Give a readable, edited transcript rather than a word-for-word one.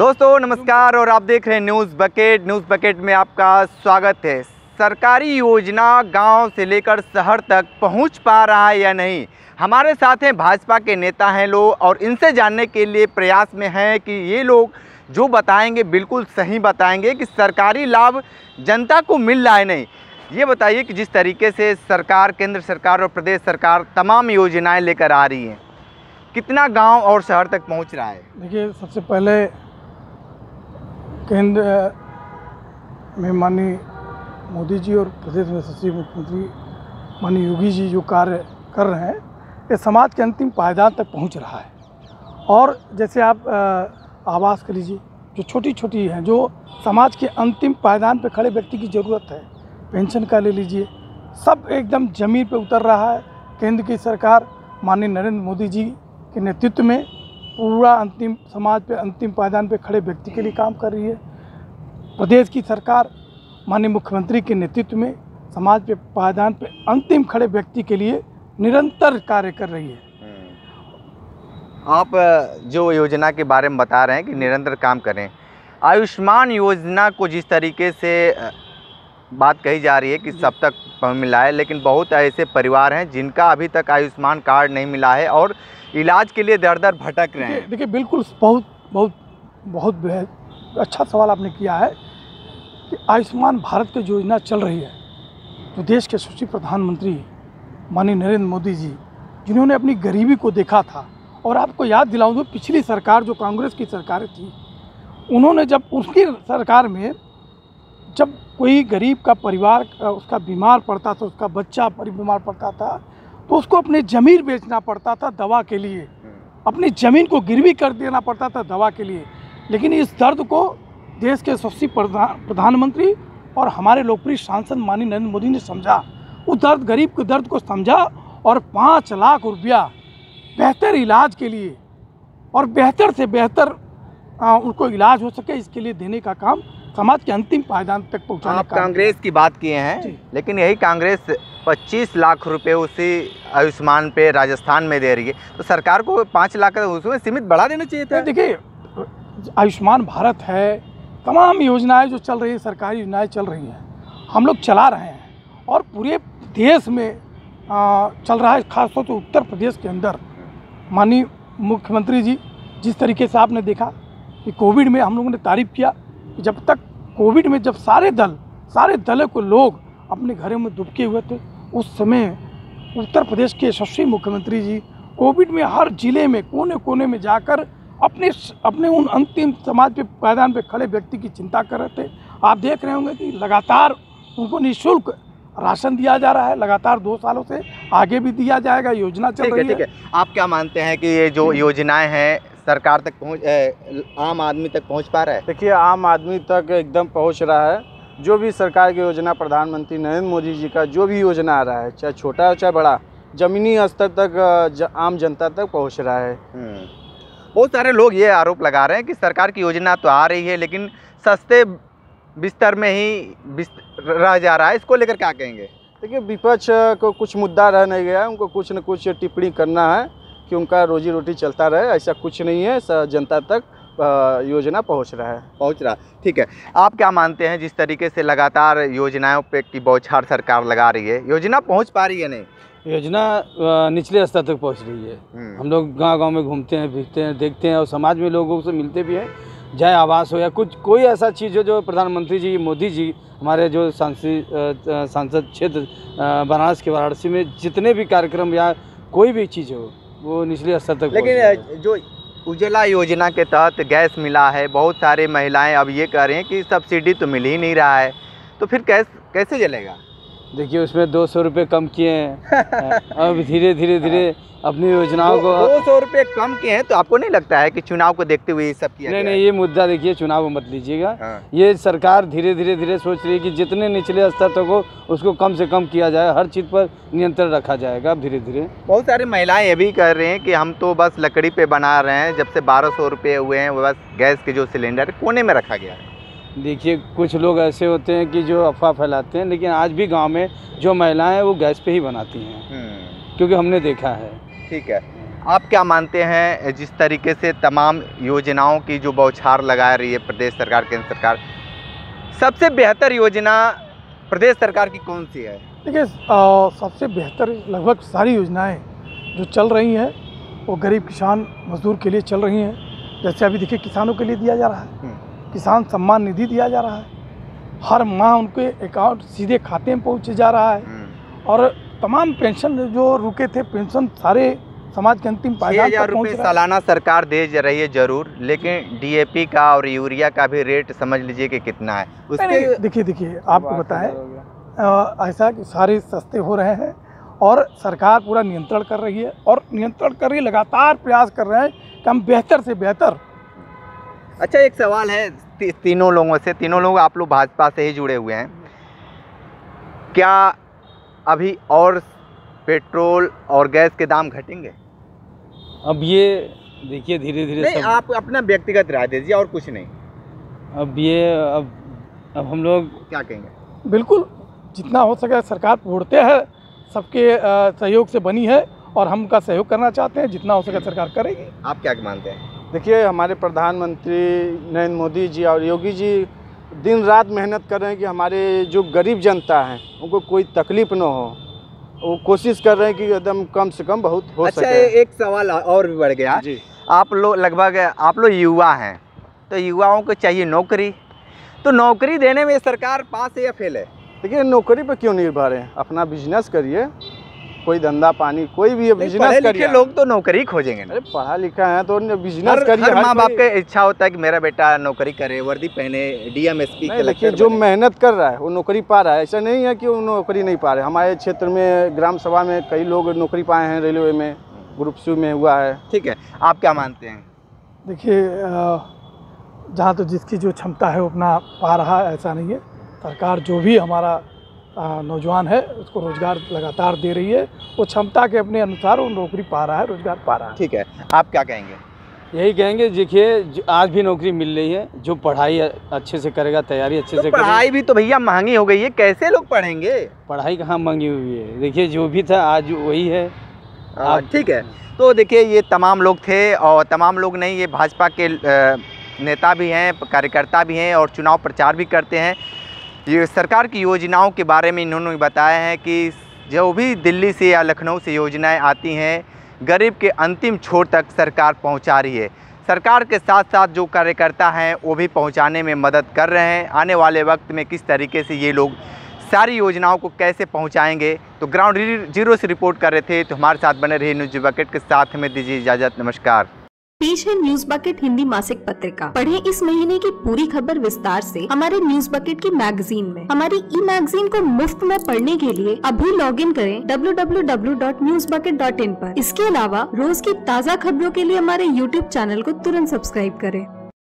दोस्तों नमस्कार और आप देख रहे हैं न्यूज़ बकेट में आपका स्वागत है। सरकारी योजना गांव से लेकर शहर तक पहुंच पा रहा है या नहीं, हमारे साथ हैं भाजपा के नेता हैं लोग और इनसे जानने के लिए प्रयास में हैं कि ये लोग जो बताएंगे बिल्कुल सही बताएंगे कि सरकारी लाभ जनता को मिल रहा है नहीं। ये बताइए कि जिस तरीके से सरकार, केंद्र सरकार और प्रदेश सरकार तमाम योजनाएँ लेकर आ रही हैं, कितना गाँव और शहर तक पहुँच रहा है? देखिए, सबसे पहले केंद्र में माननीय मोदी जी और प्रदेश में सचिव मुख्यमंत्री माननीय योगी जी जो कार्य कर रहे हैं, ये समाज के अंतिम पायदान तक पहुंच रहा है। और जैसे आप आवास कर लीजिए, जो छोटी छोटी हैं, जो समाज के अंतिम पायदान पर खड़े व्यक्ति की ज़रूरत है, पेंशन का ले लीजिए, सब एकदम जमीन पर उतर रहा है। केंद्र की सरकार माननीय नरेंद्र मोदी जी के नेतृत्व में पूरा अंतिम समाज पे, अंतिम पायदान पे खड़े व्यक्ति के लिए काम कर रही है। प्रदेश की सरकार माननीय मुख्यमंत्री के नेतृत्व में समाज पे, पायदान पे, अंतिम खड़े व्यक्ति के लिए निरंतर कार्य कर रही है। आप जो योजना के बारे में बता रहे हैं कि निरंतर काम करें, आयुष्मान योजना को जिस तरीके से बात कही जा रही है कि सब तक मिला है, लेकिन बहुत ऐसे परिवार हैं जिनका अभी तक आयुष्मान कार्ड नहीं मिला है और इलाज के लिए दर दर भटक रहे हैं। देखिए, बिल्कुल बहुत अच्छा सवाल आपने किया है कि आयुष्मान भारत की योजना चल रही है, जो देश के यशस्वी प्रधानमंत्री माननीय नरेंद्र मोदी जी, जिन्होंने अपनी गरीबी को देखा था। और आपको याद दिलाऊं तो पिछली सरकार जो कांग्रेस की सरकार थी, उन्होंने जब उसकी सरकार में जब कोई गरीब का परिवार उसका बीमार पड़ता था, उसका बच्चा बीमार पड़ता था, तो उसको अपनी ज़मीन बेचना पड़ता था दवा के लिए, अपनी ज़मीन को गिरवी कर देना पड़ता था दवा के लिए। लेकिन इस दर्द को देश के यशस्वी प्रधानमंत्री और हमारे लोकप्रिय सांसद माननीय नरेंद्र मोदी ने समझा, उस दर्द, गरीब के दर्द को समझा और 5 लाख रुपया बेहतर इलाज के लिए और बेहतर से बेहतर उनको इलाज हो सके, इसके लिए देने का काम समाज के अंतिम पायदान तक पहुँचा। आप कांग्रेस की बात किए हैं, लेकिन यही कांग्रेस 25 लाख रुपए उसी आयुष्मान पे राजस्थान में दे रही है, तो सरकार को 5 लाख उसमें सीमित बढ़ा देना चाहिए था। देखिए, आयुष्मान भारत है, तमाम योजनाएं जो चल रही है, सरकारी योजनाएं चल रही हैं, हम लोग चला रहे हैं और पूरे देश में चल रहा है। खासतौर पर उत्तर प्रदेश के अंदर माननीय मुख्यमंत्री जी, जिस तरीके से आपने देखा कि कोविड में हम लोगों ने तारीफ किया, जब तक कोविड में जब सारे दल को लोग अपने घरों में दुबके हुए थे, उस समय उत्तर प्रदेश के यशस्वी मुख्यमंत्री जी कोविड में हर जिले में, कोने कोने में जाकर अपने उन अंतिम समाज पे, पायदान पे खड़े व्यक्ति की चिंता कर रहे थे। आप देख रहे होंगे कि लगातार उनको निःशुल्क राशन दिया जा रहा है, लगातार 2 सालों से, आगे भी दिया जाएगा, योजना चल रही है। ठीक है, आप क्या मानते हैं कि ये जो योजनाएँ हैं सरकार तक आम आदमी तक पहुंच पा रहा है? देखिए, आम आदमी तक एकदम पहुंच रहा है। जो भी सरकार की योजना, प्रधानमंत्री नरेंद्र मोदी जी का जो भी योजना आ रहा है, चाहे छोटा हो चाहे बड़ा, ज़मीनी स्तर तक आम जनता तक पहुंच रहा है। बहुत सारे लोग ये आरोप लगा रहे हैं कि सरकार की योजना तो आ रही है लेकिन सस्ते बिस्तर में ही रह जा रहा है, इसको लेकर क्या कहेंगे? देखिए, विपक्ष को कुछ मुद्दा रह नहीं गया, उनको कुछ न कुछ टिप्पणी करना है कि उनका रोजी रोटी चलता रहे, ऐसा कुछ नहीं है, जनता तक योजना पहुंच रहा है। ठीक है, आप क्या मानते हैं जिस तरीके से लगातार योजनाओं पे की बौछार सरकार लगा रही है, योजना पहुंच पा रही है नहीं? योजना निचले स्तर तक पहुंच रही है। हम लोग गांव-गांव में घूमते हैं, फिरते हैं, देखते हैं और समाज में लोगों से मिलते भी हैं, चाहे आवास हो या कुछ कोई ऐसा चीज़ हो जो प्रधानमंत्री जी, मोदी जी, हमारे जो सांसद क्षेत्र बनारस के वाराणसी में जितने भी कार्यक्रम या कोई भी चीज़ हो, वो निचले स्तर तक। लेकिन जो उज्जवला योजना के तहत गैस मिला है, बहुत सारे महिलाएं अब ये कह रहे हैं कि सब्सिडी तो मिल ही नहीं रहा है, तो फिर गैस कैसे जलेगा? देखिए, उसमें 200 रुपये कम किए हैं अब धीरे धीरे अपनी योजनाओं को 200 रुपये कम किए हैं, तो आपको नहीं लगता है कि चुनाव को देखते हुए ये सब किया? नहीं, ये मुद्दा देखिए, चुनाव मत लीजिएगा। ये सरकार धीरे धीरे सोच रही है कि जितने निचले स्तर तक हो उसको कम से कम किया जाए, हर चीज़ पर नियंत्रण रखा जाएगा धीरे धीरे। बहुत सारी महिलाएँ ये भी कह रहे हैं कि हम तो बस लकड़ी पर बना रहे हैं, जब से 1200 रुपये हुए हैं वो बस गैस के जो सिलेंडर कोने में रखा गया है। देखिए, कुछ लोग ऐसे होते हैं कि जो अफवाह फैलाते हैं, लेकिन आज भी गांव में जो महिलाएं वो गैस पे ही बनाती हैं, क्योंकि हमने देखा है। ठीक है, आप क्या मानते हैं जिस तरीके से तमाम योजनाओं की जो बौछार लगा रही है प्रदेश सरकार, केंद्र सरकार, सबसे बेहतर योजना प्रदेश सरकार की कौन सी है? देखिए, सबसे बेहतर लगभग सारी योजनाएं जो चल रही हैं वो गरीब किसान मजदूर के लिए चल रही हैं। जैसे अभी देखिए किसानों के लिए दिया जा रहा है, किसान सम्मान निधि दिया जा रहा है, हर माह उनके अकाउंट सीधे खाते में पहुँचे जा रहा है और तमाम पेंशन जो रुके थे पेंशन सारे समाज के अंतिम पायदान तक पहुँच रहा है। सालाना सरकार दे जा रही है जरूर, लेकिन डीएपी का और यूरिया का भी रेट समझ लीजिए कि कितना है उसके। देखिए आपको बताएं, ऐसा कि सारे सस्ते हो रहे हैं और सरकार पूरा नियंत्रण कर रही है और लगातार प्रयास कर रहे हैं कि हम बेहतर से बेहतर। अच्छा, एक सवाल है तीनों लोगों से, तीनों लोग आप लोग भाजपा से ही जुड़े हुए हैं, क्या अभी और पेट्रोल और गैस के दाम घटेंगे? अब ये देखिए धीरे धीरे नहीं, आप अपना व्यक्तिगत राय दीजिए और कुछ नहीं। अब हम लोग क्या कहेंगे, बिल्कुल जितना हो सके सरकार पूर्णतः है, सबके सहयोग से बनी है और हम उनका सहयोग करना चाहते हैं, जितना हो सके सरकार करेगी। आप क्या मानते हैं? देखिए, हमारे प्रधानमंत्री नरेंद्र मोदी जी और योगी जी दिन रात मेहनत कर रहे हैं कि हमारे जो गरीब जनता है उनको कोई तकलीफ न हो, वो कोशिश कर रहे हैं कि एकदम कम से कम बहुत हो सके। अच्छा, एक सवाल और भी बढ़ गया जी, आप लोग लगभग युवा हैं तो युवाओं को चाहिए नौकरी, तो नौकरी देने में सरकार पास है या फेल है? देखिए, नौकरी पर क्यों निर्भर है, अपना बिजनेस करिए, कोई धंधा पानी कोई भी बिजनेस करिए। लोग तो नौकरी खोजेंगे, अरे पढ़ा लिखा है तो बिजनेस करिए। माँ बाप का इच्छा होता है कि मेरा बेटा नौकरी करे, वर्दी पहने, डीएम एसपी के। जो मेहनत कर रहा है वो नौकरी पा रहा है, ऐसा नहीं है कि वो नौकरी नहीं पा रहे। हमारे क्षेत्र में ग्राम सभा में कई लोग नौकरी पाए हैं, रेलवे में, ग्रुप सी में हुआ है। ठीक है, आप क्या मानते हैं? देखिए, जहाँ तो जिसकी जो क्षमता है वो अपना पा रहा है, ऐसा नहीं है। सरकार जो भी हमारा नौजवान है उसको रोजगार लगातार दे रही है, वो क्षमता के अपने अनुसार वो नौकरी पा रहा है, रोजगार पा रहा है। ठीक है, आप क्या कहेंगे? यही कहेंगे, देखिए आज भी नौकरी मिल रही है, जो पढ़ाई अच्छे से करेगा, तैयारी अच्छे से करेगा। पढ़ाई भी तो भैया महंगी हो गई है, कैसे लोग पढ़ेंगे? पढ़ाई कहाँ महंगी हुई है, देखिए जो भी था आज वही है। ठीक है, तो देखिए ये तमाम लोग थे, और तमाम लोग नहीं, ये भाजपा के नेता भी हैं, कार्यकर्ता भी हैं और चुनाव प्रचार भी करते हैं। ये सरकार की योजनाओं के बारे में इन्होंने बताया है कि जो भी दिल्ली से या लखनऊ से योजनाएं आती हैं गरीब के अंतिम छोर तक सरकार पहुंचा रही है। सरकार के साथ साथ जो कार्यकर्ता हैं वो भी पहुंचाने में मदद कर रहे हैं। आने वाले वक्त में किस तरीके से ये लोग सारी योजनाओं को कैसे पहुंचाएंगे, तो ग्राउंड जीरो से रिपोर्ट कर रहे थे। तो हमारे साथ बने रहे न्यूज़ बकेट के साथ, हमें दीजिए इजाज़त, नमस्कार। पेश है न्यूज़ बकेट हिंदी मासिक पत्रिका, पढ़ें इस महीने की पूरी खबर विस्तार से हमारे न्यूज़ बकेट की मैगजीन में। हमारी ई मैगजीन को मुफ्त में पढ़ने के लिए अभी लॉगिन करें www.newzbucket.in पर। इसके अलावा रोज की ताज़ा खबरों के लिए हमारे YouTube चैनल को तुरंत सब्सक्राइब करें।